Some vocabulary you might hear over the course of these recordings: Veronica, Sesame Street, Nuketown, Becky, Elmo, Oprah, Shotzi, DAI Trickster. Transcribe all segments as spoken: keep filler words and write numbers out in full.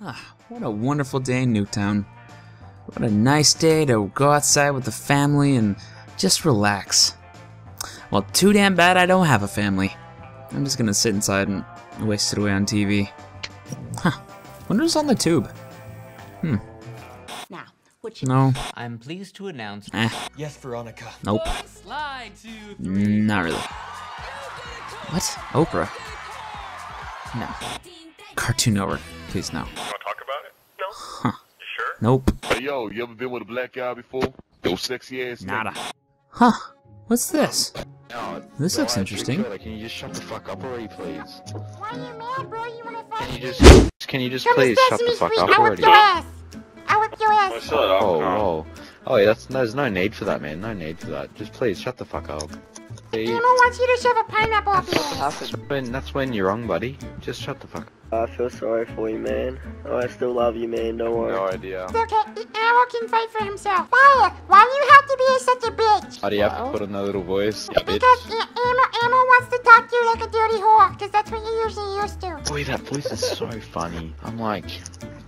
Ah, what a wonderful day in Nuketown. What a nice day to go outside with the family and just relax. Well, too damn bad I don't have a family. I'm just gonna sit inside and waste it away on T V. Huh. Wonder what's on the tube. Hmm. Now, what you No. I'm pleased to announce eh. Yes, Veronica. Nope. Slide, two, three. Not really. What? Oprah? No. Cartoon Network. Please no. You wanna talk about it? No. Huh. You sure? Nope. Hey yo, you ever been with a black guy before? Yo sexy ass. Nada. Thing. Huh. What's this? No, this looks interesting. Can you just shut the fuck up already, please? Why are you mad, bro? You wanna fuck? Can you just Can you just Come please shut the fuck Street, up I already? I whip your ass. I whip your ass. Well, shut up, oh, oh, oh. Oh, yeah, that's there's no need for that, man. No need for that. Just please shut the fuck up. Elmo wants you to shove a pineapple up your ass. That's when, that's when you're wrong, buddy. Just shut the fuck up. I feel sorry for you, man. Oh, I still love you, man. Don't worry. No idea. It's okay. Elmo can fight for himself. Why? Why do you have to be such a bitch? Why do you have to put in that little voice? Yeah, bitch. Because Elmo, Elmo wants to talk to you like a dirty whore, because that's what you usually used to. Boy, that voice is so funny. I'm like...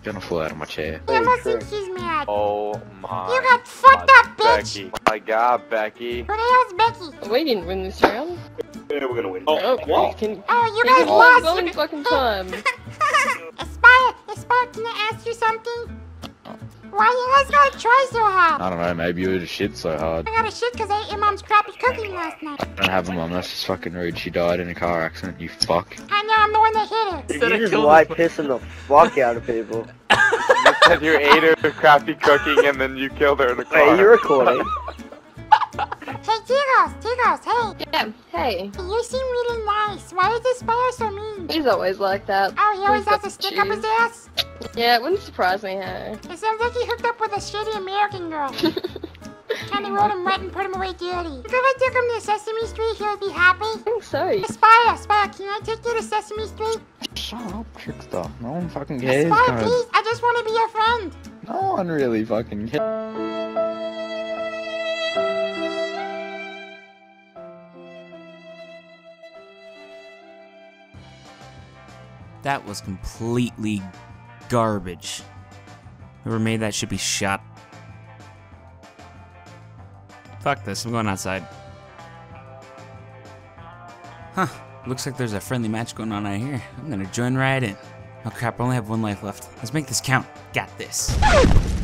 gonna fall out of my chair. Elmo thinks she's mad. Oh my. You got fucked up, bitch. Oh my god, Becky. Who the hell's Becky? We didn't win this round. Yeah, we're gonna win. Oh, oh what? Can, oh, you guys lost. All the fucking time. Aspire, Aspire, can I ask you something? Why are you guys gotta try so hard? I don't know, maybe you would've shit so hard. I gotta shit because I ate your mom's crappy cooking last night. I don't have a mom, that's just fucking rude. She died in a car accident, you fuck. I know, I'm the one that hit her. You, you just lie pissing the fuck out of people. You said you ate her crappy cooking and then you killed her in a car. Hey, you're recording. Hey, Tigos, Tigos, hey. Yeah, hey. You seem really nice. Why is this fire so mean? He's always like that. Oh, he always he's has a stick cheese. Up his ass? Yeah, it wouldn't surprise me, hey. It sounds like he hooked up with a shitty American girl. Kinda rode him wet and put him away dirty. If I took him to Sesame Street, he would be happy? I think so. Aspire, Aspire, can I take you to Sesame Street? Shut up, trickster. No one fucking cares. Aspire, please, I just want to be your friend. No one really fucking cares. That was completely garbage. Whoever made that should be shot. Fuck this, I'm going outside. Huh, looks like there's a friendly match going on out here. I'm gonna join right in. Oh crap, I only have one life left. Let's make this count. Got this.